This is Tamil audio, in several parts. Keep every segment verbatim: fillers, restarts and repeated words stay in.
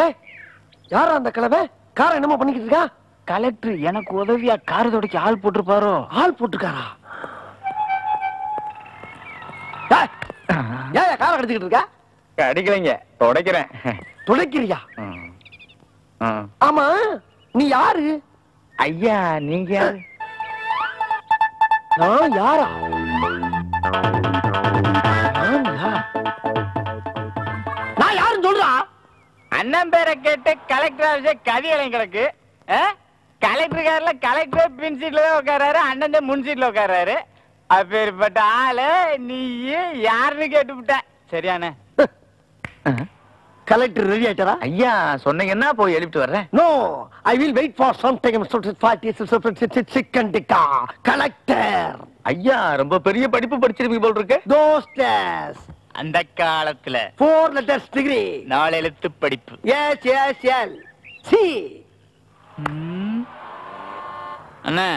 Hey, யாரா அந்த கிளவே? கார் என்னமா பண்ணிக்கிட்டு இருக்கா? கலெக்டர் எனக்கு உதவியா கார் தோடிக்கு ஆள் போட்டுப்பாரோ. ஆள் போட்டுக்காரா? டேய். ஏய், காரை கடிச்சிட்டு இருக்கா? கடிக்கலங்க, துடைக்கிறேன். துடைக்கிறியா? ஆமா, நீ யாரு? ஐயா, நீங்க யாரு? நான் யாரா? நான் யாருன்னு சொல்றா? அண்ணன் பேரை கேட்டு கலெக்டர் ஆஃபீஸே கதியலை கிடக்கு. கலெக்டர் கார்ல கலெக்டர் பின் சீட்ல தான் உட்கார்றாரு, அண்ணன் முன் சீட்ல உட்கார்றாரு. அப்பேற்பட்ட ஆளு நீ யாருன்னு கேட்டுவிட்ட. சரியானே கலெக்டர் ரெடி ஆயிட்டாரா? ஐயா சொன்னீங்கன்னா போய் எழுப்பிட்டு வர்றேன். No, I will wait for some time. Collector ஐயா ரொம்ப பெரிய படிப்பு படிச்சிருப்பீங்க போல் இருக்கு. தோஸ்டஸ் அந்த காலத்துல ஃபோர் லெட்டர்ஸ் டிகிரி நாலு எழுத்து படிப்பு. S S L C. அண்ணா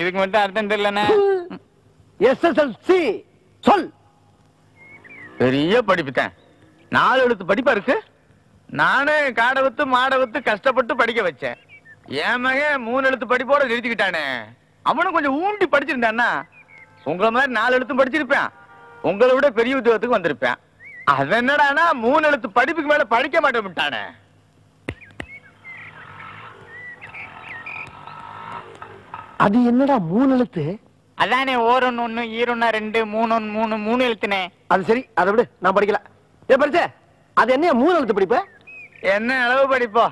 இதுக்கு மட்டும் அர்த்தம் தெரியலண்ணா. எஸ் எஸ் எல் சி சொல் பெரிய படிப்பு தான். நாலு எழுத்து படிப்பா இருக்கு. நானே காடை வித்து மாடை வித்து கஷ்டப்பட்டு படிக்க வச்சேன். என் மகன் மூணு எழுத்து படிப்போட எழுதிக்கிட்டானே. அவனும் கொஞ்சம் ஊண்டி படிச்சிருந்தான்னா உங்களை மாதிரி நாலு எழுத்தும் படிச்சிருப்பேன். உங்களை விட பெரிய உத்தியோகத்துக்கு வந்திருப்பேன். அது என்னடானா மூணு எழுத்து படிப்புக்கு மேல படிக்க மாட்டேன்ட்டானே. அது என்னடா மூணு எழுத்து? அதானே ஓரொன்னு ஒண்ணு, ஈரொன்னா ரெண்டு, மூணு மூணு மூணு எழுத்துனே. அது சரி, அதை விட நான் படிக்கல. ஏ பரிசே, அது என்ன மூணு எழுத்து படிப்பு? என்ன அளவு படிப்போ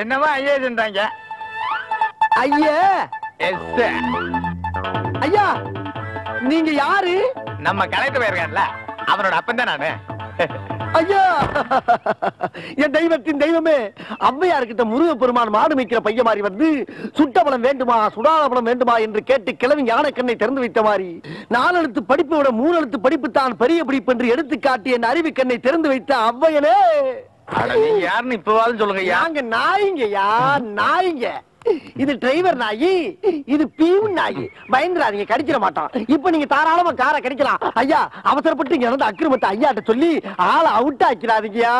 என்னவா ஐஏஎஸ் என்றாங்க. ஐயா எஸ் ஐயா நீங்க யாரு? நம்ம கலெக்டர் போயிருக்கான்ல அவனோட அப்பன் தான் நானு. ஐயா என் தெய்வத்தின் தெய்வமே, அம்மையார் கிட்ட முருக பெருமான் மாடு மேய்க்கிற பைய மாதிரி வந்து சுட்ட பழம் வேண்டுமா சுடாத பழம் வேண்டுமா என்று கேட்டு கிளவி ஞான கண்ணை திறந்து வைத்த மாதிரி நாலு எழுத்து படிப்பை விட மூணு எழுத்து படிப்பு தான் பெரிய படிப்பு என்று எடுத்து காட்டி என் அறிவு கண்ணை திறந்து வைத்த அவ்வையனே. யாருன்னு இப்பவாலும் சொல்லுங்க. யாங்க நாயிங்க, யார் நாயிங்க? இது டிரைவர் நாயி, இது பீவன் நாயி. பயந்துறாதீங்க, கடிச்சிட மாட்டான். இப்ப நீங்க தாராளமா காரை கடிக்கலாம். ஐயா அவசரப்பட்டு இங்க நடந்த அக்கிரமத்தை ஐயாட்ட சொல்லி ஆளை அவுட் ஆக்கிறாதீங்கயா.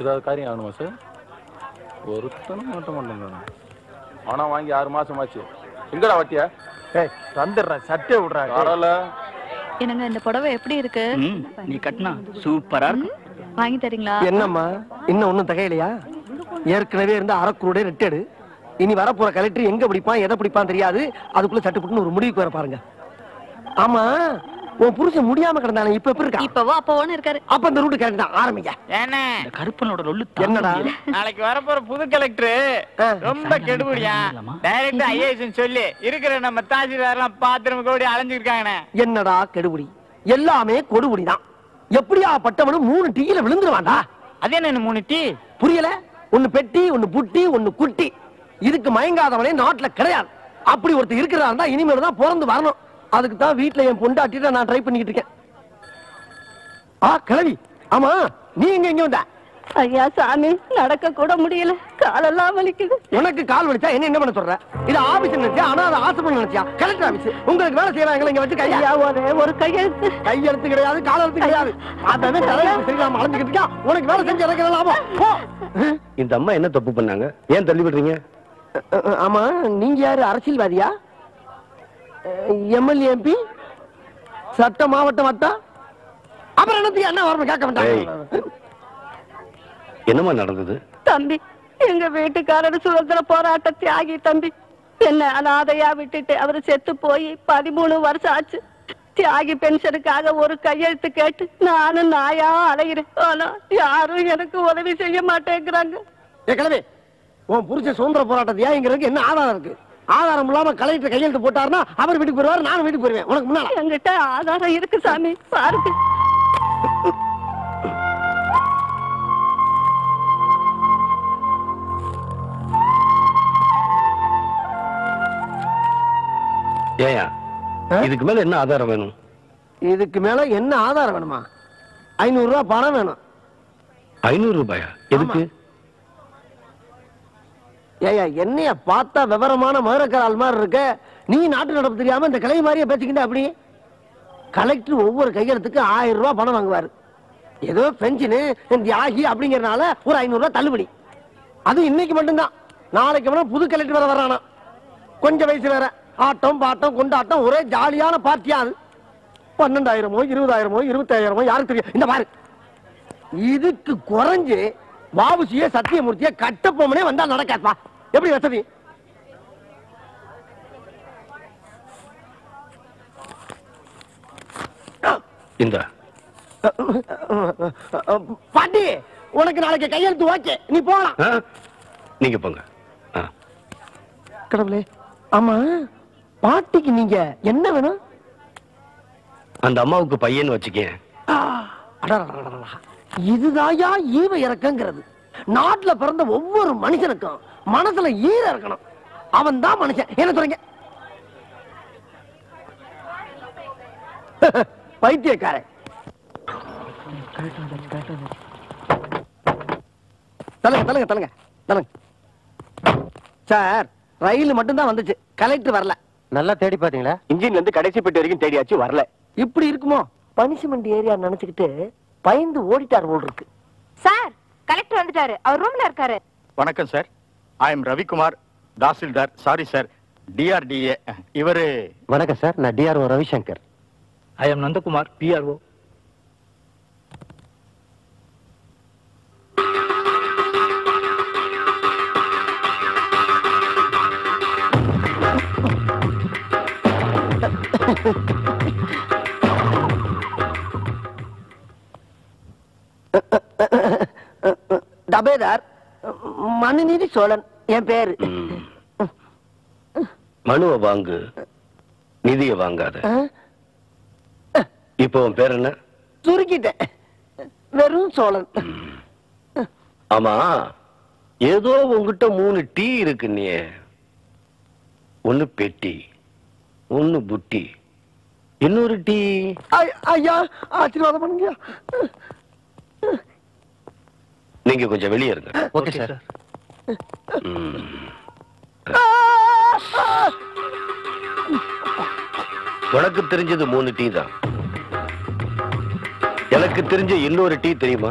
ஏதாவது காரியம் ஆகணுமா சார்? ஒருத்தனும் மாட்ட மாட்டேங்கிறான். ஆனா வாங்கி ஆறு மாசம் ஆச்சு. எங்கடா வட்டியா? ஏய் தந்துடுறேன், சட்டை விடுறேன். பரவாயில்ல. என்னங்க இந்த புடவை எப்படி இருக்கு? நீ கட்டினா சூப்பரா இருக்கு. வாங்கி தரீங்களா? என்னம்மா இன்னும் ஒண்ணும் தகையிலையா? ஏற்கனவே இருந்த அரக்கூரோட ரெட்டேடு. இனி வரப்போற கலெக்டர் எங்க பிடிப்பான் எதை பிடிப்பான் தெரியாது. அதுக்குள்ள சட்டுப்புட்டுன்னு ஒரு முடிவுக்கு வர பாருங்க. ஆமா உன் புருஷன் முடியாம கிடந்தானே, இப்ப எப்படி இருக்கா? இப்பவோ அப்பவோன்னு இருக்காரு. அப்ப இந்த ரூட் கரெக்ட் தான். ஆரம்பிங்க. ஏனே இந்த கருப்பனோட லொள்ளு என்னடா? நாளைக்கு வரப்போற புது கலெக்டர் ரொம்ப கெடுபடியா. டைரக்ட் ஐஏஎஸ் சொல்லி இருக்கிற நம்ம தாசில்தார்லாம் பாத்ரூம் கோடி அலைஞ்சிருக்கானே. என்னடா கெடுபடி? எல்லாமே கொடுபடி தான். எப்படியா பட்டவனு மூணு டீல விழுந்துருவான்டா. அது என்ன மூணு டீ? புரியல. ஒன்னு பெட்டி, ஒன்னு புட்டி, ஒன்னு குட்டி. இதுக்கு மயங்காதவனே நாட்டுல கிடையாது. அப்படி ஒருத்தர் இருக்கிறாருன்னா இனிமேல் தான் பிறந்து வரணும். அதுக்கு தான் வீட்ல என் பொண்டாட்டிட்ட நான் ட்ரை பண்ணிட்டு இருக்கேன். ஆ கிளவி, ஆமா நீ எங்க எங்க வந்த? ஐயா சாமி நடக்க கூட முடியல, காலெல்லாம் வலிக்குது. உனக்கு கால் வலிச்சா என்ன என்ன பண்ண சொல்ற? இது ஆபீஸ் நினைச்சா? ஆனா அது ஆசைப்பண்ணு நினைச்சா? கலெக்டர் ஆபீஸ் உங்களுக்கு வேலை செய்யறாங்க. இங்க வச்சு கையா ஒரே ஒரு கையெழுத்து. கையெழுத்து கிடையாது, காலெழுத்து கிடையாது. அதானே தலையில சரிக்காம அலைஞ்சுக்கிட்டு இருக்கா. உனக்கு வேலை செஞ்சு இறக்கலாமா? இந்த அம்மா என்ன தப்பு பண்ணாங்க? ஏன் தள்ளி விடுறீங்க? ஆமா நீங்க யாரு? அரசியல்வாதியா? MLA MP? சட்ட மாவட்ட வட்டம்? அப்புறம் என்னத்துக்கு என்ன வரணும் கேட்க மாட்டாங்க. என்னமா நடந்தது? தம்பி எங்க வீட்டுக்காரர் சுதந்திர போராட்ட தியாகி தம்பி. என்ன அனாதையா விட்டுட்டு அவரு செத்து போய் பதிமூணு வருஷம் ஆச்சு. தியாகி பென்ஷனுக்காக ஒரு கையெழுத்து கேட்டு நானும் நாயா அலையிறேன். ஆனா யாரும் எனக்கு உதவி செய்ய மாட்டேங்கிறாங்க. கிளம்பி உன் புரிச்ச சுதந்திர போராட்ட தியாகிங்கிறதுக்கு என்ன ஆதாரம் இருக்கு? ஆதாரம் இல்லாம கலெக்டர் கையெழுத்து போட்டாருன்னா அவர் வீட்டுக்கு போயிருவாரு, நானும் வீட்டுக்கு போயிருவேன். உனக்கு முன்னால என்கிட்ட ஆதாரம் இருக்கு சாமி. பாருங்க ஏயா, இதுக்கு மேல என்ன ஆதாரம் வேணும்? இதுக்கு மேல என்ன ஆதாரம் வேணுமா? ஐநூறு ரூபாய் பணம் வேணும். ஐநூறு ரூபாயா? எதுக்கு? ஏயா என்னைய பார்த்தா விவரமான மதுரக்கார ஆள் மாதிரி இருக்க. நீ நாட்டு நடப்பு தெரியாம இந்த கிளை மாதிரியே பேசிக்கிட்ட. அப்படி collector over Kayatka, I rob on Angar. Either French in a and the Ahi Abding and Allah, or I know Talibri. Adi in Nikimatana, now I come up to the collector of Rana. Conjavera, Atom, Patam, Kundata, or a Jaliana Partial. Panandairamo, Yudairamo, Yutayamo, Yartri in the park. Either to Goranje, Babusia Sati Murtia, cut up on and another Katpa. Every other. In the Paddy, what I can like a Kayan to watch it, Nipona Nigaponga. Currently, Ama Party Ninja, you never know. And the Mauku Payan watch again. Ah, Yizaya, you were a conqueror. Not the front of over Manisaka, Manasala year. Avanda Manisha, anything. Fight your car. Telling, telling, telling, telling. Sir, Rail Matana on the collector Varla. Nala thirty Patilla. Engine and the Kadesi Peterian Tediachi Varla. You put it more. Punishment area Nanakite, find the water work. Sir, collector on the car, our room are correct. Vanakkam, sir. I am Ravi Kumar Tahsildar. Sorry, sir. D R D A. Ivare Vanakkam, sir. Na D R O Ravishankar. I am Nanda Kumar, P R O. Dabedar, Manu Niri Solan, your pair. Manu Avanga, Nidhi Avanga. இப்போ உன் பேர் என்ன? சுருக்கிட்ட. வெறும் சோழன். ஆமா ஏதோ உன்கிட்ட மூணு டீ இருக்கு நீ. ஒன்னு பெட்டி, ஒன்னு புட்டி, இன்னொரு டீ. ஐயா, ஆசீர்வாதம் பண்ணுங்க. நீங்க கொஞ்சம் வெளிய இருங்க. Okay sir. உனக்கு தெரிஞ்சது மூணு டீ தான். எனக்கு தெரிஞ்ச இன்னொரு டீ தெரியுமா?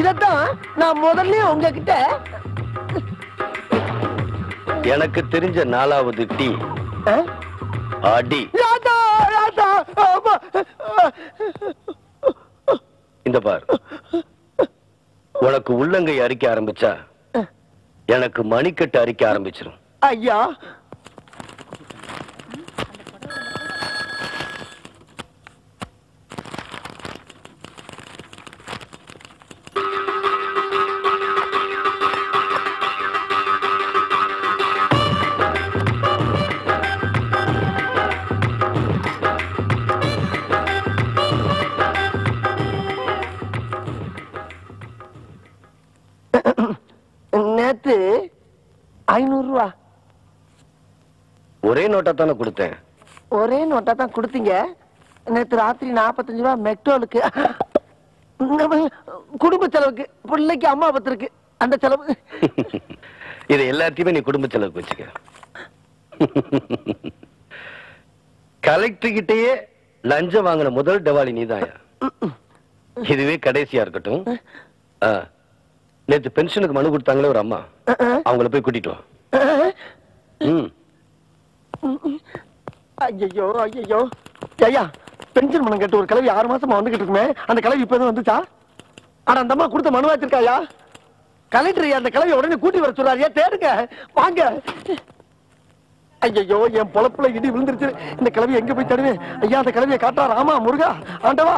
இததான் நான் முதல்ல உங்ககிட்ட எனக்கு தெரிஞ்ச நாலாவது டீ. ஆடி. ராதா ராதா. இந்த பார். உனக்கு உள்ளங்கை அரிக்க ஆரம்பிச்சா எனக்கு மணிக்கட்டு அரிக்க ஆரம்பிச்சிரும். ஐயா ஒரே நோட்டா தான கொடுத்தேன். ஒரே நோட்டா தான் கொடுத்தீங்க. நேத்து ராத்திரி நாற்பத்தைந்து ரூபாய் மெக்டோலுக்கு குடும்ப செலவுக்கு பிள்ளைக்கு அம்மா பத்திருக்கு அந்த செலவு. இது எல்லாத்தையுமே நீ குடும்ப செலவுக்கு வச்சுக்க. கலெக்டர் கிட்டயே லஞ்சம் வாங்கின முதல் டவாலி நீதாயா? இதுவே கடைசியா இருக்கட்டும். நேத்து பென்ஷனுக்கு மனு கொடுத்தாங்களே ஒரு அம்மா, அவங்கள போய் கூட்டிட்டு வா. ம். ஐயோ ஐயோ ஐயா பென்ஷன் மனு கேட்டு ஒரு கலவி ஆறு மாசமா வந்துகிட்டு இருக்குமே, அந்த கலவி இப்பதான் வந்துச்சா? ஆனா அந்த அம்மா கொடுத்த மனு வச்சிருக்காயா? கலெக்டர் அந்த கலவி உடனே கூட்டி வர சொல்றாரு. தேடுங்க வாங்க. ஐயோ என் பொழப்புல இடி விழுந்துருச்சு. இந்த கலவி எங்க போய் தேடுவேன்? ஐயா அந்த கலவியை காட்டா ராமா முருகா ஆண்டவா.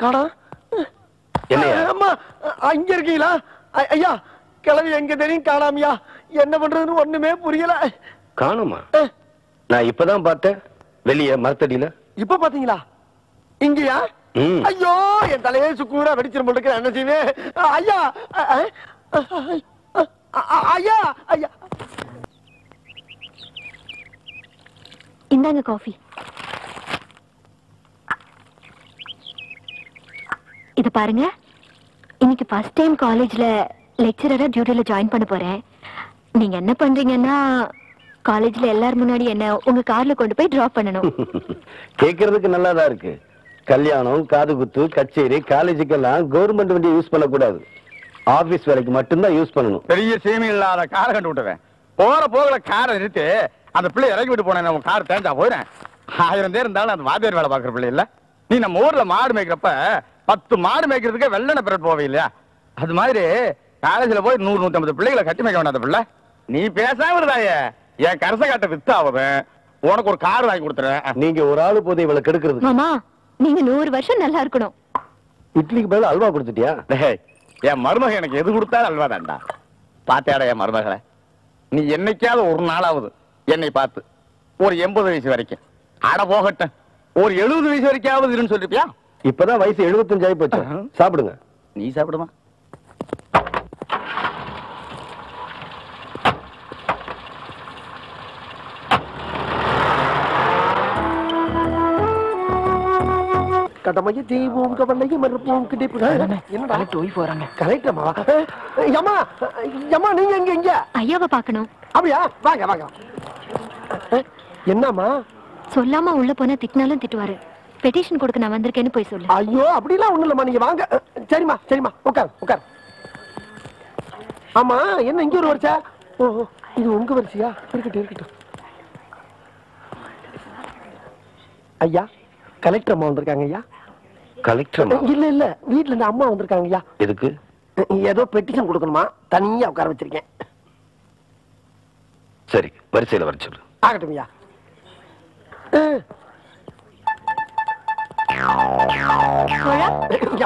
காடா அம்மா அங்க இருக்கீங்களா? ஐயா கிளவி எங்க தெரியும் காணாமியா? என்ன பண்றதுன்னு ஒண்ணுமே புரியல. காணுமா? நான் இப்பதான் பார்த்தேன் வெளியே மரத்தடியில. இப்ப பாத்தீங்களா? இங்கயா? ஐயோ என் தலையே சுக்கூரா வெடிச்சிரும் போல இருக்கு. என்ன செய்வே? ஐயா ஐயா ஐயா இந்தாங்க காஃபி. இது பாருங்க, இன்னைக்கு first time காலேஜ்ல லெக்சரரா டியூட்டில ஜாயின் பண்ண போறேன். நீங்க என்ன பண்றீங்கன்னா காலேஜ்ல எல்லாரும் முன்னாடி என்ன உங்க கார்ல கொண்டு போய் டிராப் பண்ணனும். கேக்குறதுக்கு நல்லா தான் இருக்கு. கல்யாணம், காது குத்து, கச்சேரி, காலேஜுக்கு எல்லாம் கவர்மெண்ட் வண்டி யூஸ் பண்ண கூடாது. ஆபீஸ் வேலைக்கு மட்டும் தான் யூஸ் பண்ணனும். பெரிய சேமி இல்லாத காரை கண்டு விட்டுறேன். போற போகல காரை நிறுத்தி அந்த பிள்ளை இறக்கி விட்டு போனேன். உன் கார் தேஞ்சா போயிறேன். ஆயிரம் பேர் இருந்தாலும் அந்த வாத்தியார் வேலை பாக்குற பிள்ளை இல்ல. நீ நம்ம ஊர்ல மாடு மேய்க்கிறப்ப பத்து மாடு மேய்க்கிறதுக்கே வெள்ளன பெற போவே இல்லையா? அது மாதிரி காலேஜ்ல போய் நூறு நூத்தி ஐம்பது பிள்ளைகளை கட்டி மேய்க்க வேண்டாம். அந்த பிள்ளை நீ பேசாம இருந்தாயே என் கரச காட்ட வித்து ஆவன். உனக்கு ஒரு கார் வாங்கி கொடுத்துறேன். நீங்க ஒரு ஆளு போது இவளை கெடுக்கிறது. மாமா நீங்க நூறு வருஷம் நல்லா இருக்கணும். இட்லிக்கு பதில் அல்வா கொடுத்துட்டியா? என் மருமக எனக்கு எது கொடுத்தாலும் அல்வா தான்டா. பாத்தியாடா என் மருமகளை? நீ என்னைக்காவது ஒரு நாளாவது என்னை பார்த்து ஒரு எண்பது வயசு வரைக்கும் அட போகட்டேன் ஒரு எழுபது வயசு வரைக்காவது இருன்னு சொல்லிருப்பியா? இப்பதான் வயசு எழுபத்தஞ்சு ஆகி போச்சு. சாப்பிடுங்க. நீ சாப்பிடுமா? கடமையை தெய்வம் கவலையை மறுப்போம் என்னமா சொல்லாம உள்ள போன திட்டினாலும் திட்டுவாரு. பெட்டிஷன் கொடுக்க நான் வந்திருக்கேன்னு போய் சொல்லு. ஐயோ அப்படிலாம் ஒண்ணு இல்லம்மா, நீங்க வாங்க. சரிம்மா சரிம்மா உட்கார் உட்கார். ஆமா என்ன இங்க ஒரு வரிசா? ஓஹோ இது உங்க வரிசையா? இருக்கட்டும் இருக்கட்டும். ஐயா கலெக்டர் அம்மா வந்திருக்காங்க. ஐயா கலெக்டர் இல்ல இல்ல வீட்ல இருந்து அம்மா வந்திருக்காங்க. ஐயா எதுக்கு? ஏதோ பெட்டிஷன் கொடுக்கணுமா, தனியா உட்கார வச்சிருக்கேன். சரி வரிசையில வர சொல்லு. ஆகட்டும் ஐயா.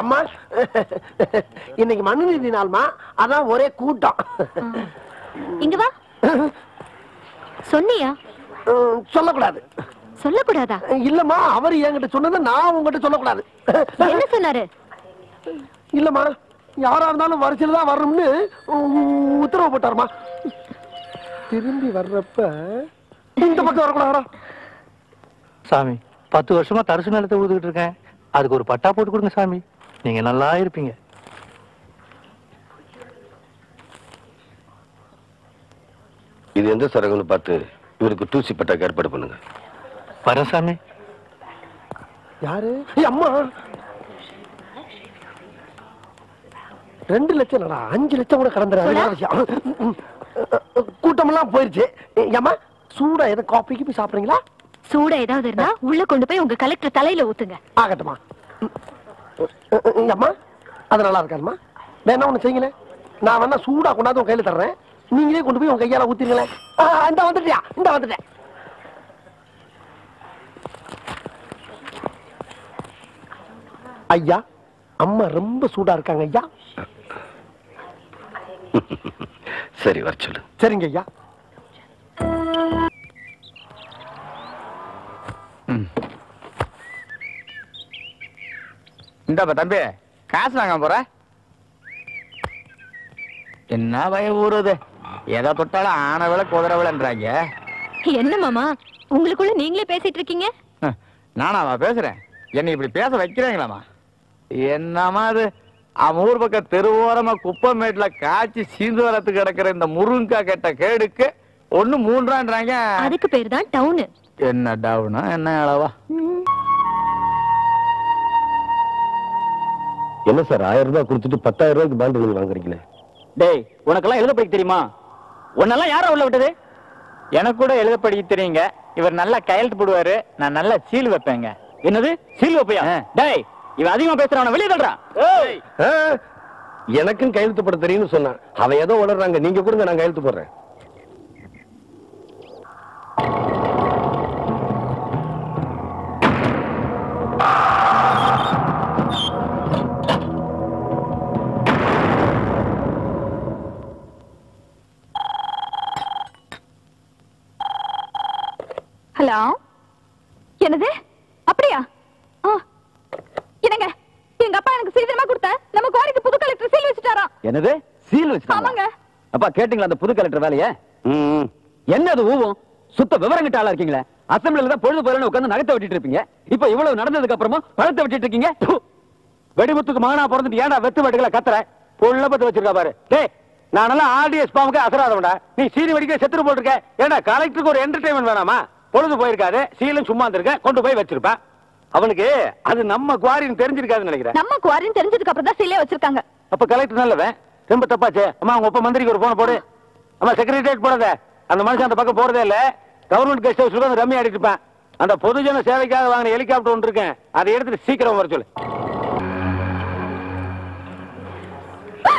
அம்மா இன்னைக்கு மனுநீதி நாள்மா, அதான் ஒரே கூட்டம். இங்க வா. சொன்னியா? சொல்லக்கூடாது. சொல்லக்கூடாதா? இல்லம்மா அவர் என்கிட்ட சொன்னதை நான் உங்ககிட்ட சொல்லக்கூடாது. என்ன சொன்னாரு? இல்லம்மா யாரா இருந்தாலும் வரிசையில தான் வரணும்னு உத்தரவு போட்டாருமா. திரும்பி வர்றப்ப இந்த பக்கம் வரக்கூடாதா? சாமி பத்து வருஷமா தரிசு நிலத்தை உழுதுகிட்டு இருக்கேன். அதுக்கு ஒரு பட்டா போட்டு கொடுங்க சாமி, நீங்க நல்லா இருப்பீங்க. இது எந்த சரகுன்னு பார்த்து இவருக்கு தூசி பட்டாக்கு ஏற்பாடு பண்ணுங்க. வரேன் சாமி. யாரு? அம்மா ரெண்டு லட்சம் இல்லடா அஞ்சு லட்சம் கூட கடந்துறாங்க. கூட்டமெல்லாம் போயிருச்சு. அம்மா சூடா ஏதாவது காஃபிக்கு போய் சாப்பிடுறீங்களா? சூடா ஏதாவது இருந்தா உள்ள கொண்டு போய் உங்க கலெக்டர் தலையில ஊத்துங்க. ஆகட்டுமா அம்மா? அது நல்லா இருக்காதுமா. வேணா ஒண்ணு செய்யுங்களேன், நான் வேணா சூடா கொண்டாந்து உங்க கையில தர்றேன், நீங்களே கொண்டு போய் உங்க கையால ஊத்திருங்களேன். இந்த வந்துட்டியா? இந்த வந்துட்டேன். ஐயா அம்மா ரொம்ப சூடா இருக்காங்க ஐயா. சரி வர சொல்லு. சரிங்க ஐயா. இந்தாப்பா தம்பி காசு வாங்க போற. என்ன பயம் ஊறுது? எதை தொட்டாலும் ஆனவள குதிரவளன்றாங்க. என்ன மாமா உங்களுக்குள்ள நீங்களே பேசிட்டு இருக்கீங்க? நானாவா பேசுறேன்? என்னை இப்படி பேச வைக்கிறீங்களாமா? என்னமா அது அவன் ஊர் பக்கம் தெருவோரமா குப்பமேட்ல காய்ச்சி சீந்து வரத்துக்கு கிடக்கிற இந்த முருங்கா கெட்ட கேடுக்கு ஒண்ணு மூன்றான்றாங்க. அதுக்கு பேர் தான் டவுனு. என்ன டவுனா என்ன அளவா? என்ன சார் ஆயிரம் ரூபாய் கொடுத்துட்டு பத்தாயிரம் ரூபாய்க்கு பாண்டு வாங்குறீங்களே? டேய் உனக்கெல்லாம் எழுத படிக்க தெரியுமா? உன்னெல்லாம் யாரா உள்ள விட்டது? எனக்கு கூட எழுத படிக்க தெரியுங்க. இவர் நல்லா கையெழுத்து போடுவாரு, நான் நல்லா சீல் வைப்பேங்க. என்னது சீல் வைப்பையா? டேய் இவன் அதிகமா பேசுறவன வெளியே தள்ளுறான். எனக்கும் கையெழுத்து போட தெரியும்னு சொன்னான். அவன் ஏதோ உளறாங்க. நீங்க கொடுங்க நான் கையெழுத்து போடுறேன். ஹலோ என்னது அப்படியா? என்னங்க எங்க அப்பா எனக்கு சீக்கிரமா கொடுத்த நம்ம கோரிக்கு புது கலெக்டர் சீல் வச்சிட்டாராம். என்னது சீல் வச்சிட்டாங்க? ஆமாங்க. அப்பா கேட்டிங்களா அந்த புது கலெக்டர் வேலைய? என்னது ஊவும் சுத்த விவரம் கிட்ட ஆளா இருக்கீங்களே. அசம்பிளில தான் பொழுது போறேன்னு உட்கார்ந்து நகத்தை வெட்டிட்டு இருப்பீங்க, இப்ப இவ்வளவு நடந்ததுக்கு அப்புறமா பழத்தை வெட்டிட்டு இருக்கீங்க. வெடிமுத்துக்கு மகனா பிறந்துட்டு ஏன்டா வெத்து வெட்டுகளை கத்துற பொள்ள பத்து வச்சிருக்கா பாரு. டேய் நானெல்லாம் ஆர்டிஎஸ் பாமுக்கு அசராதவன்டா. நீ சீனி வடிக்க செத்துட்டு போட்டுருக்க. ஏன்டா கலெக்டருக்கு ஒரு என்டர்டைன்மெண்ட் வேணாமா? பொழுது போயிருக்காரு, சீலும் சும்மா இருந்திருக்க, கொண்டு போய் வச்சிருப்பா. அவனுக்கு அது நம்ம குவாரின்னு தெரிஞ்சிருக்காதுன்னு நினைக்கிறேன். நம்ம குவாரின்னு தெரிஞ்சதுக்கு அப்புறம் தான் சீலே வச்சிருக்காங்க. அப்ப கலெக்டர் நல்லவன். ரொம்ப தப்பாச்சு. அம்மா உங்க ஒப்ப மந்திரிக்கு ஒரு போன போடு. அம்மா செக்ரட்டரியேட் போறத. அந்த மனுஷன் அந்த பக்கம் போறதே இல்ல. கவர்மெண்ட் கெஸ்ட் ஹவுஸ்ல வந்து ரம்மி ஆடிட்டு இருப்பான். அந்த பொதுஜன சேவைக்காக வாங்கின ஹெலிகாப்டர் ஒன்று இருக்கேன், அதை எடுத்துட்டு சீக்கிரம் வர சொல்லு.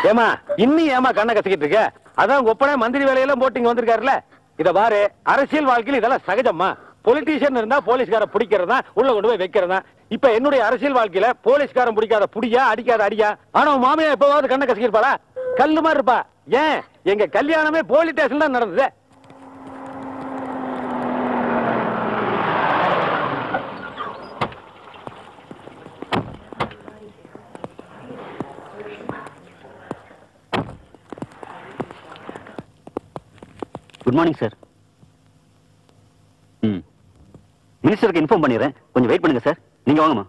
ஏமா இன்னும் ஏமா கண்ணை கத்திக்கிட்டு இருக்க? அதான் ஒப்பனே மந்திரி வேலையெல்லாம் போட்டிங்க வந்திருக்காருல்ல. இத பாரு, அரசியல் வாழ்க்கையில் இதெல்லாம் சகஜம்மா. பொலிட்டீஷியன் இருந்தா போலீஸ்கார பிடிக்கிறதா, உள்ள கொண்டு போய் வைக்கிறதா. இப்ப என்னுடைய அரசியல் வாழ்க்கையில போலீஸ்காரன் பிடிக்காத புடியா, அடிக்காத அடியா. ஆனா மாமியா எப்பவாவது கண்ணை கசிக்கிருப்பாளா? கல்லு மாதிரி இருப்பா. ஏன், எங்க கல்யாணமே போலீஸ் ஸ்டேஷன் தான் நடந்தது. Good morning sir. ம், மினிஸ்டருக்கு இன்ஃபார்ம் பண்ணிடுறேன், கொஞ்சம் வெயிட் பண்ணுங்க சார். நீங்க வாங்கம்மா.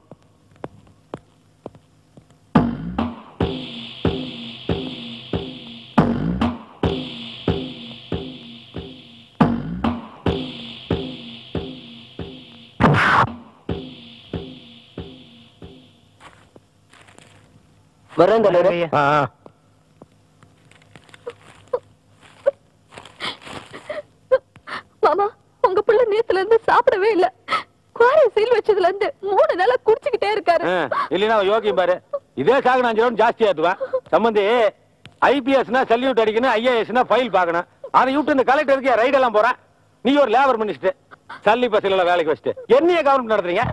வரேன் தலைவரே. ஆ மாமா, உங்க புள்ள நேத்துல இருந்து சாப்பிடவே இல்ல. குவாரி சீல் வச்சதுல இருந்து மூணு நாளா குடிச்சிட்டே இருக்காரு. இல்லனா யோகி பாரு, இதே சாக நான் ஜெரம் ஜாஸ்தி ஆத்துவேன். சம்பந்தி ஐபிஎஸ்னா சல்யூட் அடிக்கணும், ஐஏஎஸ்னா ஃபைல் பார்க்கணும். அதை விட்டு இந்த கலெக்டருக்கு ரைட் எல்லாம் போறான். நீ ஒரு லேபர் மினிஸ்டர், சல்லி பசங்கள வேலைக்கு வச்சிட்டு என்னைய கவர்மெண்ட் நடத்துறீங்க?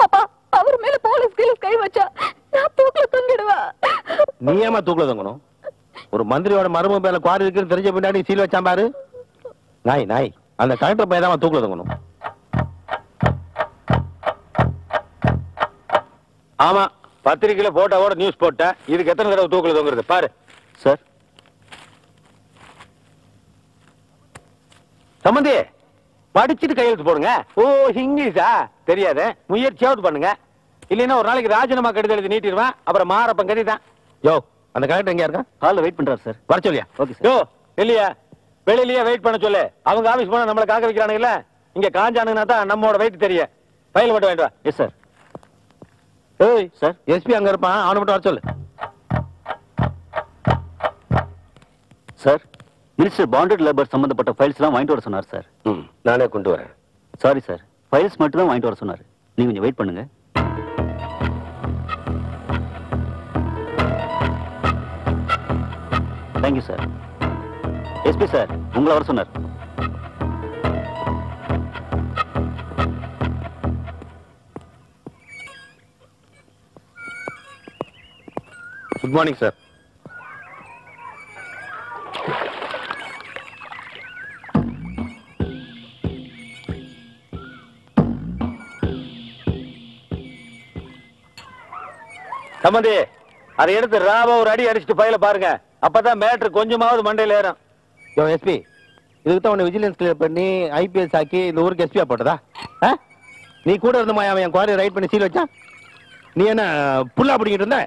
பாப்பா, அவர் மேல போலீஸ் கீழ கை வச்சா நான் தூக்குல தொங்கிடுவா. நீ ஏமா தூக்குல தொங்கணும்? ஒரு மந்திரியோட மரும மேல குவாரி இருக்குன்னு தெரிஞ்ச பின்னாடி சீல் வச்சான் பாரு. நாய் நாய், அந்த கலெக்டர் பையன் தான் தூக்குல தொங்கணும். ஆமா, பத்திரிகையில போட்டோவோட நியூஸ் போட்ட. இதுக்கு எத்தனை தடவை தூக்குல தொங்குறது பாரு. சார் சம்பந்தி, படிச்சுட்டு கையெழுத்து போடுங்க. ஓ இங்கிலீஷா தெரியாத முயற்சியாவது பண்ணுங்க. இல்லைன்னா ஒரு நாளைக்கு ராஜினாமா கடிதம் எழுதி நீட்டிடுவேன். அப்புறம் மாறப்பன் கடிதான். யோ, அந்த கலெக்டர் எங்க இருக்கா? காலைல வெயிட் பண்றாரு சார். வர சொல்லியா? Okay sir. யோ இல்லையா, வெளியிலயே வெயிட் பண்ண சொல்லு. அவங்க ஆபீஸ் போனா நம்மள காக்க வைக்கறானே இல்ல. இங்க காஞ்சானுனா தான் நம்மோட வெயிட் தெரியும். ஃபைல் மட்டும் வேண்டாம். Yes sir. ஏய் சார், எஸ்.பி. அங்க இருப்பான், அவன மட்டும் வர சொல்லு. சார், மினிஸ்டர் பாண்டட் லேபர் சம்பந்தப்பட்ட ஃபைல்ஸ் எல்லாம் வாங்கிட்டு வர சொன்னார் சார். ம், நானே கொண்டு வரேன். சாரி சார், ஃபைல்ஸ் மட்டும் தான் வாங்கிட்டு வர சொன்னார். நீங்க கொஞ்சம் வெயிட் பண்ணுங்க. Thank you sir. எஸ்.பி. சார் உங்களை வர சொன்னார். Good morning sir. சம்பந்தி, அதை எடுத்து ராவா ஒரு அடி அடிச்சுட்டு பையில பாருங்க. அப்பதான் மேட்ரு கொஞ்சமாவது மண்டையில் ஏறும். யோ எஸ்.பி., இதுக்கு தான் உன்னை விஜிலன்ஸ் கிளியர் பண்ணி ஐபிஎஸ் ஆக்கி இந்த ஊருக்கு எஸ்.பி.யா போட்டதா? நீ கூட இருந்தமா அவன் என் குவாரி ரைட் பண்ணி சீல் வச்சான்? நீ என்ன புல்லா பிடிக்கிட்டு இருந்த?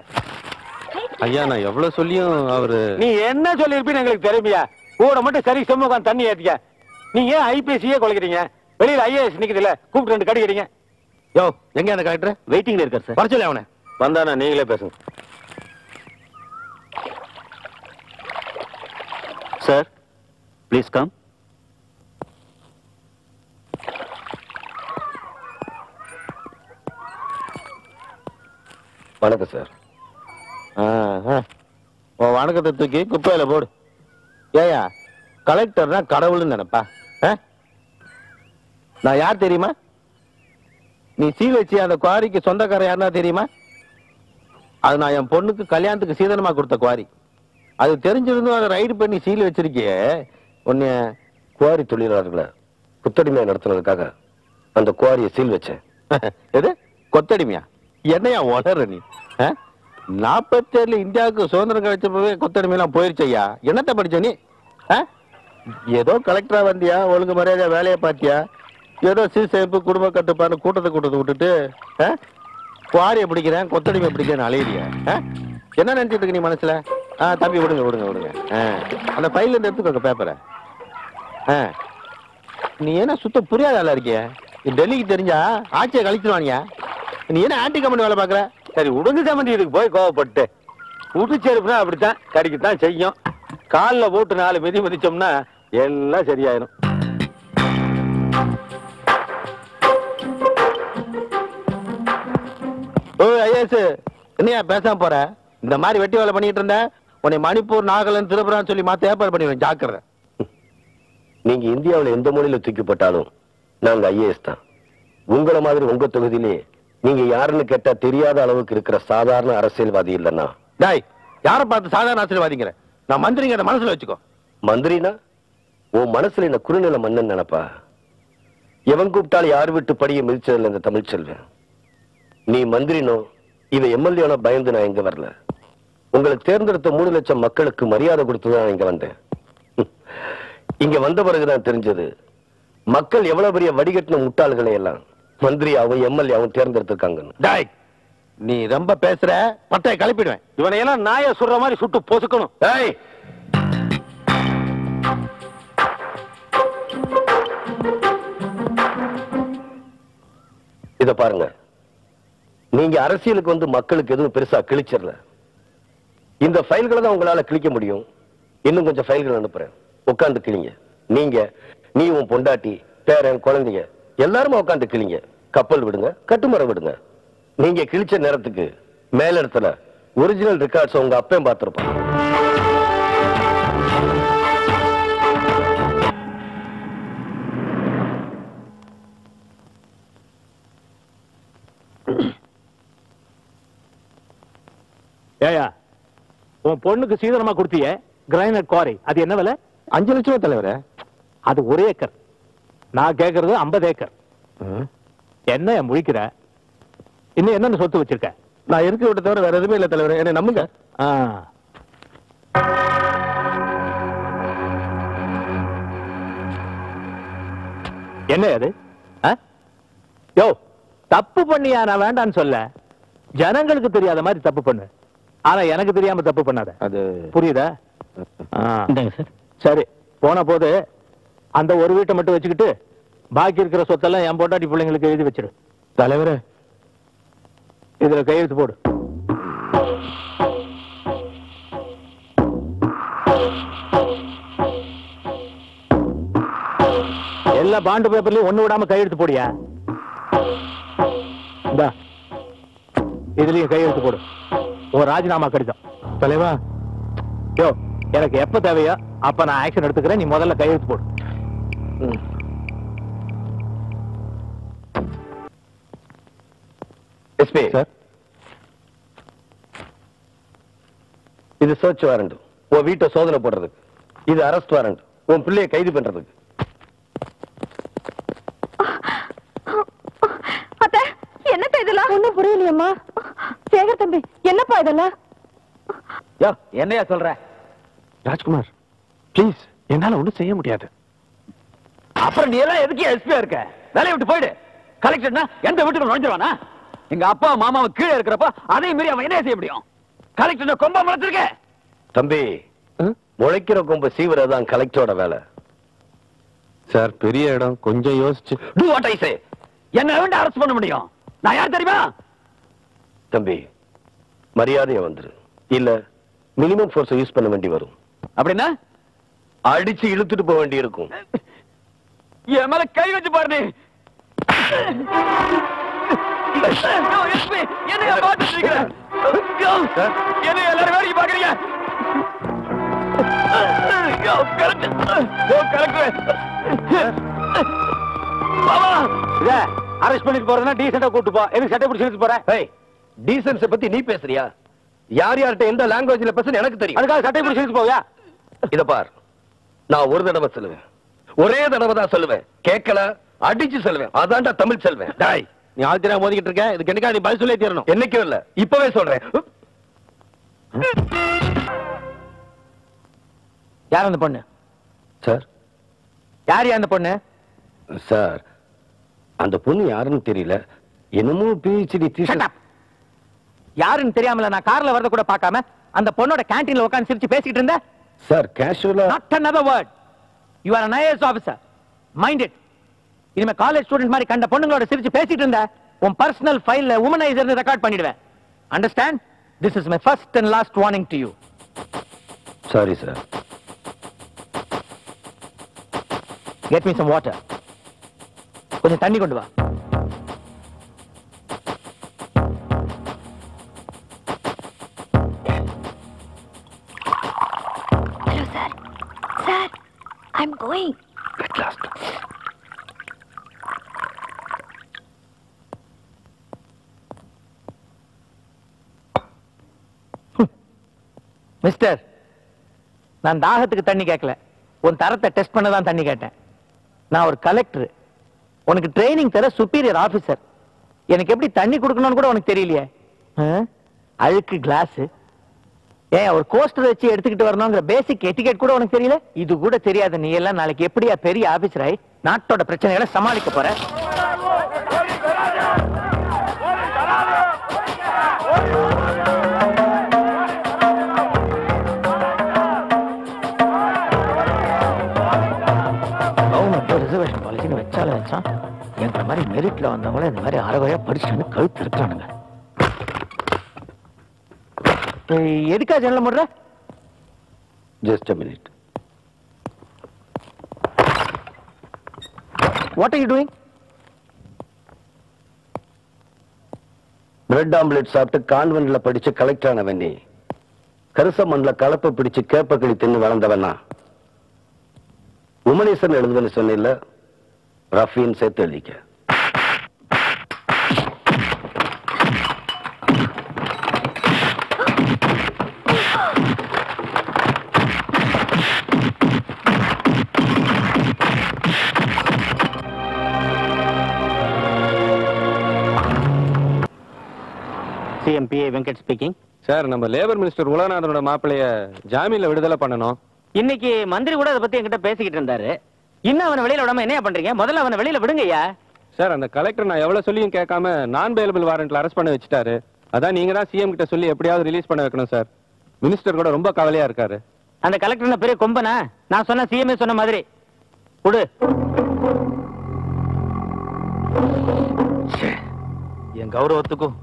ஐயா, நான் எவ்வளவு சொல்லியும் அவரு... நீ என்ன சொல்லியிருப்பின்னு எங்களுக்கு தெரியுமையா? கூட மட்டும் சரி சும்மா உட்காந்து தண்ணி ஏற்றிக்க. நீ ஏன் ஐபிஎஸ்சியே கொலைக்கிறீங்க? வெளியில் ஐஏஎஸ் நிற்கிறது இல்லை, கூப்பிட்டு ரெண்டு கடிக்கிறீங்க. யோ எங்கே அந்த கலெக்டர்? வெயிட்டிங்கில் இருக்கார் சார். வர சொல்லி அவனை. வந்தானா நீங்களே பேசுங்க. Sir, please come. வணக்கம் சார். உன் வணக்கத்தை தூக்கி குப்பையில போடு. ஏயா, கலெக்டர்னா கடவுள்னு நினைப்பா? நான் யார் தெரியுமா? நீ சீல் வச்சு அந்த குவாரிக்கு சொந்தக்கார யாருன்னா தெரியுமா? அது நான் என் பொண்ணுக்கு கல்யாணத்துக்கு சீதனமா கொடுத்த குவாரி. அது தெரிஞ்சிருந்தும் அதை ரைடு பண்ணி சீல் வச்சிருக்கிய உன்னை குவாரி தொழிலாளர்களை கொத்தடிமையா நடத்துறதுக்காக அந்த குவாரியை சீல் வச்சேன். எது கொத்தடிமையா? என்னையா உளற நீ? நாற்பத்தி ஏழுல இந்தியாவுக்கு சுதந்திரம் கிடைச்சப்பவே கொத்தடிமையெல்லாம் போயிருச்சையா. என்னத்தை படிச்ச நீ? ஏதோ கலெக்டரா வந்தியா, ஒழுங்கு மரியாதை வேலையை பார்த்தியா, ஏதோ சீசேப்பு குடும்ப கட்டுப்பாடு கூட்டத்தை கூட்டத்தை விட்டுட்டு குவாரியை பிடிக்கிறேன் கொத்தடிமை பிடிக்கிறேன் அலையிறியா என்ன நினைச்சிட்டு இருக்கு நீ மனசுல? ஆ தம்பி விடுங்க விடுங்க விடுங்க அந்த பையிலேருந்து எடுத்துக்கோங்க பேப்பரை. ஆ நீ ஏன்னா சுத்தம் புரியாத ஆளாக இருக்கிய, டெல்லிக்கு தெரிஞ்சா ஆட்சியை கழிச்சிடுவானியா, நீ ஏன்னா ஆன்டி கம்பெனி வேலை பார்க்குற? சரி உடுங்கு கம்பெனி இதுக்கு போய் கோவப்பட்டு உடுச்செருப்புனா அப்படித்தான் கடிக்கத்தான் செய்யும். காலில் போட்டு நாலு மிதி மிதிச்சோம்னா எல்லாம் சரியாயிடும். ஓ ஐயாஸ் என்னையா பேசாம போற? இந்த மாதிரி வெட்டி வேலை பண்ணிட்டு இருந்த உன்னை மணிப்பூர் நாகாலாந்து திருப்புரான்னு சொல்லி மாத்த ஏற்பாடு பண்ணிடுவேன், ஜாக்கிரதை. நீங்க இந்தியாவில் எந்த மொழியில தூக்கிப்பட்டாலும் நாங்க ஐஏஎஸ் தான். உங்களை மாதிரி உங்க தொகுதியிலே நீங்க யாருன்னு கேட்டா தெரியாத அளவுக்கு இருக்கிற சாதாரண அரசியல்வாதி இல்லைன்னா டாய் யாரை பார்த்து சாதாரண அரசியல்வாதிங்கிற? நான் மந்திரிங்க மனசுல வச்சுக்கோ. மந்திரினா உன் மனசுல என்ன குறுநில மன்னன் நினைப்பா? எவன் கூப்பிட்டாலும் யார் விட்டு படியை மிதிச்சதில்லை இந்த தமிழ் செல்வேன். நீ மந்திரினோ இவ எம்எல்ஏனோ பயந்து நான் இங்க வரல. உங்களுக்கு தேர்ந்தெடுத்த மூணு லட்சம் மக்களுக்கு மரியாதை கொடுத்துதான் இங்க வந்தேன். இங்க வந்த பிறகுதான் தெரிஞ்சது மக்கள் எவ்வளவு பெரிய வடிகட்டின முட்டாள்களை எல்லாம் மந்திரியாவும் எம்எல்ஏவும் தேர்ந்தெடுத்திருக்காங்கன்னு. நீ ரொம்ப பேசுற, பட்டையை கிளப்பிடுவேன். இவனையெல்லாம் நாயை சுடுற மாதிரி சுட்டு பொசுக்கணும். இத பாருங்க, நீங்க அரசியலுக்கு வந்து மக்களுக்கு எதுவும் பெருசா கிழிச்சிடல. இந்த ஃபைல்களை தான் உங்களால கிழிக்க முடியும். இன்னும் கொஞ்சம் ஃபைல்கள் அனுப்புறேன், உட்காந்து கிழிங்க. நீங்க நீ உன் பொண்டாட்டி பேரன் குழந்தைங்க எல்லாருமே உட்காந்து கிழிங்க. கப்பல் விடுங்க, கட்டுமரம் விடுங்க. நீங்க கிழிச்ச நேரத்துக்கு மேல இடத்துல ஒரிஜினல் ரெக்கார்ட்ஸ் உங்க அப்பையும் பார்த்திருப்பாங்க. ஏயா உன் பொண்ணுக்கு சீதனமா கொடுத்திய கிரைனட் குவாரி அது என்ன விலை? அஞ்சு லட்சம் தலைவரே. அது ஒரு ஏக்கர், நான் கேட்கறது ஐம்பது ஏக்கர். என்ன முழிக்கிற? இன்னும் என்னென்ன சொத்து வச்சிருக்க? நான் இருக்க விட்ட தவிர வேற எதுவுமே இல்லை தலைவரே, என்ன நம்புங்க. என்ன அது? யோ தப்பு பண்ணியா? நான் வேண்டான்னு சொல்ல, ஜனங்களுக்கு தெரியாத மாதிரி தப்பு பண்ணு, ஆனா எனக்கு தெரியாம தப்பு பண்ணாத, புரியுதா? சரி போன போது அந்த ஒரு வீட்டை மட்டும் வச்சுக்கிட்டு பாக்கி இருக்கிற சொத்தெல்லாம் என் போட்டாட்டி பிள்ளைங்களுக்கு எழுதி வச்சிரு. தலைவரே இதுல கையெழுத்து போடு. எல்லா பாண்டு பேப்பர்லயும் ஒண்ணு விடாம கையெழுத்து போடியா. இதுலயும் கையெழுத்து போடு. ஒரு ராஜினாமா கடிதம் தலைவா. யோ எனக்கு எப்ப தேவையோ அப்ப நான் ஆக்ஷன் எடுத்துக்கிறேன், நீ முதல்ல கையெழுத்து போடு. எஸ்.பி. சார் இது சர்ச் வாரண்ட், உன் வீட்டை சோதனை போடுறதுக்கு. இது அரெஸ்ட் வாரண்ட், உன் பிள்ளையை கைது பண்றதுக்கு. என்னப்பா இதெல்லாம்? ஒன்னும் புரியலையம்மா. சேகர் தம்பி என்னப்பா இதெல்லாம்? யோ என்னையா சொல்ற? ராஜ்குமார் ப்ளீஸ் என்னால ஒன்றும் செய்ய முடியாது. அப்புறம் நீ எல்லாம் எதுக்கு எஸ்பியா இருக்க? வேலையை விட்டு போயிடு. கலெக்டர்னா எந்த வீட்டுக்கு நுழைஞ்சிருவானா? எங்க அப்பா மாமாவை கீழே இருக்கிறப்ப அதே மாதிரி அவன் என்ன செய்ய முடியும்? கலெக்டர்னா கொம்ப முளைச்சிருக்க தம்பி, முளைக்கிற கொம்ப சீவுறதான் கலெக்டரோட வேலை சார். பெரிய இடம், கொஞ்சம் யோசிச்சு என்ன வேண்ட அரெஸ்ட் பண்ண முடியும்? நான் யார் தெரியுமா? தம்பி மரியாதையை வந்துரு, இல்ல மினிமம் ஃபோர்ஸ் யூஸ் பண்ண வேண்டி வரும். அப்படின்னா அடிச்சு இழுத்துட்டு போக வேண்டி இருக்கும். என் மேல கை வச்சு பாரு. என்னைய பார்த்துட்டு இருக்கீங்க, என்ன எல்லாரும் வேடிக்கை பாக்குறீங்க? அரெஸ்ட் பண்ணிட்டு போறதுன்னா டீசெண்டா கூட்டு போ. எனக்கு சட்டை பிடிச்சிட்டு போறேன். டீசன்ஸை பத்தி நீ பேசுறியா? யார் யார்கிட்ட எந்த லாங்குவேஜ்ல பேசுன்னு எனக்கு தெரியும். அதுக்காக சட்டை பிடிச்சிட்டு போவியா? இத பார், நான் ஒரு தடவை சொல்லுவேன், ஒரே தடவை தான் சொல்லுவேன். கேட்கல அடிச்சு சொல்லுவேன். அதான்டா தமிழ் செல்வேன். டாய் நீ ஆல்திரா மோதிக்கிட்டு இருக்க, இதுக்கு என்னைக்கா நீ பதில் சொல்லி தரணும். என்னைக்கும் இல்ல, இப்பவே சொல்றேன். யார் அந்த பொண்ணு? சார் யார் அந்த பொண்ணு? சார் அந்த பொண்ணு யாருன்னு தெரியல, என்னமோ பிஹெச்டி தீசஸ். யாருன்னு தெரியாமல நான் கார்ல வரத கூட பார்க்காம அந்த பொண்ணோட கேண்டீன்ல உட்கார்ந்து சிரிச்சு பேசிட்டு இருந்த. சார் கேஷுவலா. Not another word. You are an I A S officer. Mind it. இனிமே காலேஜ் ஸ்டூடண்ட் மாதிரி கண்ட பொண்ணுங்களோட சிரிச்சு பேசிட்டு இருந்த உன் பர்சனல் ஃபைல்ல வுமனைசர்னு ரெக்கார்ட் பண்ணிடுவேன். Understand? This is my first and last warning to you. Sorry, sir. Get me some water. கொஞ்சம் தண்ணி கொண்டு வா. Hello, sir. Sir, I'm going. At last. Mister, நான் தாகத்துக்கு தண்ணி கேட்கல, உன் தரத்தை டெஸ்ட் பண்ணதான் தண்ணி கேட்டேன். நான் ஒரு கலெக்டர், உனக்கு ட்ரைனிங் தர சுப்பீரியர் ஆபீசர். எனக்கு எப்படி தண்ணி கொடுக்கணும்னு கூட உனக்கு தெரியலையே. அழுக்கு கிளாஸ் ஏன் ஒரு கோஸ்டர் வச்சு எடுத்துக்கிட்டு வரணுங்கிற பேசிக் எட்டிகெட் கூட உனக்கு தெரியல. இது கூட தெரியாத நீ எல்லாம் நாளைக்கு எப்படியா பெரிய ஆபீசர் ஆகி நாட்டோட பிரச்சனைகளை சமாளிக்க போற? என்ற மாதிரி மெரிட்ல வந்தவங்கள இந்த மாதிரி அறவையா படிச்சுட்டு கழுத்து இருக்கானுங்க. எதுக்கா ஜன்னல் முடுற? Just a minute. What are you doing? Bread omelette சாப்பிட்டு கான்வென்ட்ல படிச்சு கலெக்டர் ஆனவன் நீ. கருசமண்ல கலப்பை பிடிச்சு கேப்பக்களி தின்னு வளர்ந்தவனா? உமனேசன் எழுதுவன்னு சொன்னில்ல, ரஃபீன் சேர்த்து எழுதிக்க. C M P A Venkat speaking. Sir, நம்ம லேபர் மினிஸ்டர் உலகநாதனோட மாப்பிளைய ஜாமீன்ல விடுதலை பண்ணணும். இன்னைக்கு மந்திரி கூட அதை பத்தி என்கிட்ட பேசிக்கிட்டு இருந்தாரு. இன்னும் அவனை வெளியில விடாம என்ன பண்றீங்க? முதல்ல அவனை வெளியில விடுங்கய்யா. சார், அந்த கலெக்டர் நான் எவ்வளவு சொல்லியும் கேட்காம நான் பேலபிள் வாரண்ட்ல அரெஸ்ட் பண்ணி வச்சிட்டாரு. அதான் நீங்க தான் சிஎம் கிட்ட சொல்லி எப்படியாவது ரிலீஸ் பண்ண வைக்கணும் சார். மினிஸ்டர் கூட ரொம்ப கவலையா இருக்காரு. அந்த கலெக்டர்னா பெரிய கொம்பனா? நான் சொன்ன சிஎம்ஏ சொன்ன மாதிரி கொடு. என் கௌரவத்துக்கும்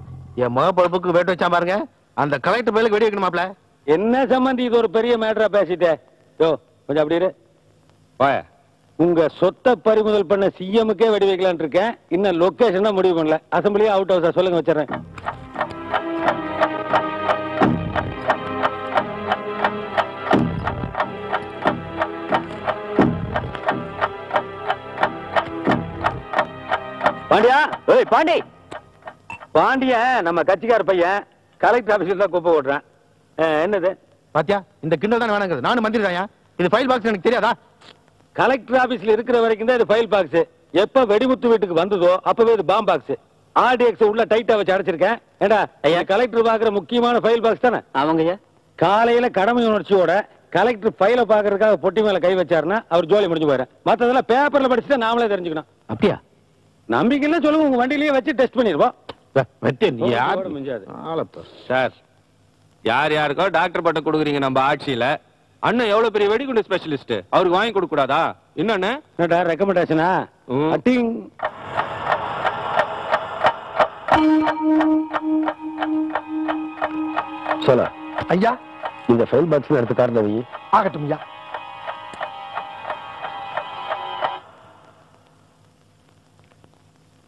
என் மகப்பழப்புக்கும் வேட்டு வச்சா பாருங்க. அந்த கலெக்டர் பேலுக்கு வெடி வைக்கணுமாப்ல. என்ன சம்பந்தி இது ஒரு பெரிய மேட்டரா பேசிட்டே? யோ கொஞ்சம் அப்படி இரு. வாயா, உங்க சொத்தை பறிமுதல் பண்ண சிஎம்முக்கே வெடி வைக்கலான்னு இருக்கேன். இன்னும் லொகேஷன் முடிவு பண்ணல. அசம்பிளியா அவுட் ஹவுஸா சொல்லுங்க வச்சிடறேன். பாண்டியா, ஏய் பாண்டி, பாண்டிய நம்ம கட்சிக்கார பையன் கலெக்டர் ஆபீஸ்ல தான் குப்பை ஓட்டுறேன். என்னது பாத்தியா, இந்த கிண்டல் தான் வேணாங்கிறது. நானும் மந்திரி தாயா. இது ஃபைல் பாக்ஸ் எனக்கு தெரியாதா? கலெக்டர் ஆபீஸ்ல இருக்கிற வரைக்கும் தான் இது ஃபைல் பாக்ஸ். எப்ப வெடிமுத்து வீட்டுக்கு வந்ததோ அப்பவே இது பாம் பாக்ஸ். ஆர்டிஎக்ஸ் உள்ள டைட்டா வச்சு அடைச்சிருக்கேன். ஏண்டா ஐயா, கலெக்டர் பாக்குற முக்கியமான ஃபைல் பாக்ஸ் தானே அவங்க. காலையில கடமை உணர்ச்சியோட கலெக்டர் ஃபைல பாக்குறதுக்காக பொட்டி மேல கை வச்சாருன்னா அவர் ஜோலி முடிஞ்சு போயிடும். மத்ததெல்லாம் பேப்பர்ல படிச்சுட்டா நாமளே தெரிஞ்சுக்கணும். அப்படியா? நம்பிக்கையில சொல்லுங்க, உங்க வண்டியிலேயே வச்சு டெஸ்ட் பண்ணிடுவோம். யார் யாருக்கோ டாக்டர் பட்டம் கொடுக்குறீங்க நம்ம ஆட்சியில. அண்ணன் எவ்வளவு பெரிய வெடிகுண்டு ஸ்பெஷலிஸ்ட், அவருக்கு வாங்கி கொடுக்க கூடாதா? இன்னொன்னு ரெக்கமெண்டேஷனா? சொல்ல ஐயா, இந்த ஃபைல் பாக்ஸ் எடுத்து கார்ல வை. ஆகட்டும் ஐயா.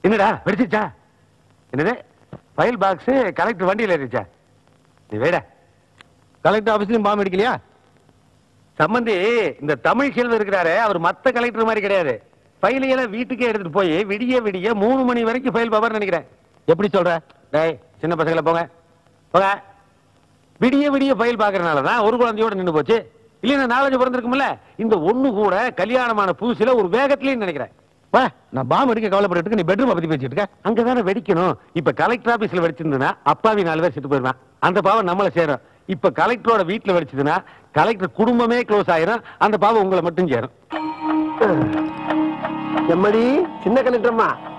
என்னடா வெடிச்சிச்சா? என்னது ஃபைல் பாக்ஸ் கலெக்டர் வண்டியில் ஏறிச்சா? நீ வேட கலெக்டர் ஆபீஸ்லயும் பாம்பு அடிக்கலையா? சம்பந்தி இந்த தமிழ் செல்வம் இருக்கிறாரு, அவர் மத்த கலெக்டர் மாதிரி கிடையாது. ஃபைலையெல்லாம் வீட்டுக்கே எடுத்துட்டு போய் விடிய விடிய மூணு மணி வரைக்கும் ஃபைல் பாப்பார்னு நினைக்கிறேன். எப்படி சொல்ற? டேய் சின்ன பசங்களை போங்க போங்க. விடிய விடிய ஃபைல் பாக்குறதுனால தான் ஒரு குழந்தையோட நின்று போச்சு. இல்லைன்னா நாலஞ்சு பிறந்திருக்கும்ல. இந்த ஒண்ணு கூட கல்யாணமான புதுசுல ஒரு வேகத்திலேன்னு நினைக்கிறேன். வா, நான் பாம்பு அடிக்க கவலைப்பட்டு நீ பெட்ரூம் பத்தி பேசிட்டு இருக்க. அங்கதானே வெடிக்கணும். இப்ப கலெக்டர் ஆபீஸ்ல வெடிச்சிருந்தா அப்பாவி நாலு பேர் செத்து போயிருவான். அந்த பாவம் நம்மளை சேரும். இப்ப கலெக்டரோட வீட்டுல வெடிச்சதுன்னா கலெக்டர் குடும்பமே க்ளோஸ் ஆயிரும். அந்த பாவம் உங்களை மட்டும் சேரும். எம்மடி சின்ன கலெக்டர்மா,